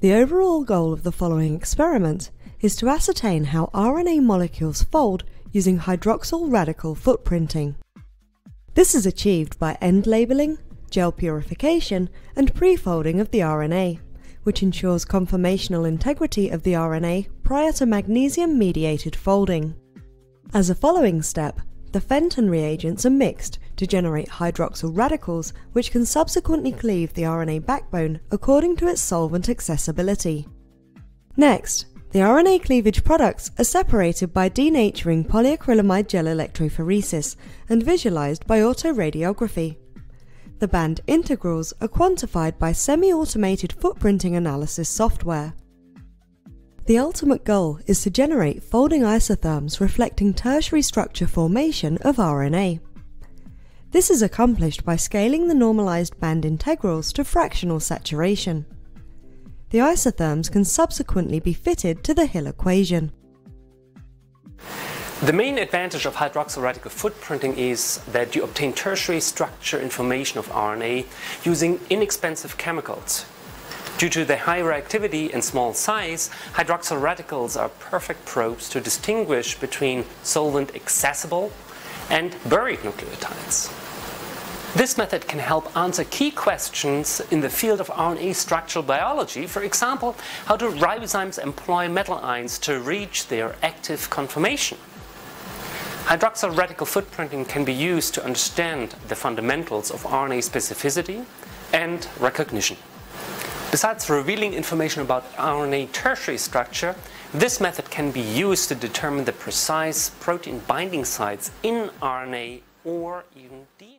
The overall goal of the following experiment is to ascertain how RNA molecules fold using hydroxyl radical footprinting. This is achieved by end labeling, gel purification, and pre-folding of the RNA, which ensures conformational integrity of the RNA prior to magnesium-mediated folding. As a following step, the Fenton reagents are mixed to generate hydroxyl radicals which can subsequently cleave the RNA backbone according to its solvent accessibility. Next, the RNA cleavage products are separated by denaturing polyacrylamide gel electrophoresis and visualized by autoradiography. The band integrals are quantified by semi-automated footprinting analysis software. The ultimate goal is to generate folding isotherms reflecting tertiary structure formation of RNA. This is accomplished by scaling the normalized band integrals to fractional saturation. The isotherms can subsequently be fitted to the Hill equation. The main advantage of hydroxyl radical footprinting is that you obtain tertiary structure information of RNA using inexpensive chemicals. Due to their high reactivity and small size, hydroxyl radicals are perfect probes to distinguish between solvent-accessible and buried nucleotides. This method can help answer key questions in the field of RNA structural biology, for example, how do ribozymes employ metal ions to reach their active conformation? Hydroxyl radical footprinting can be used to understand the fundamentals of RNA specificity and recognition. Besides revealing information about RNA tertiary structure, this method can be used to determine the precise protein binding sites in RNA or even DNA.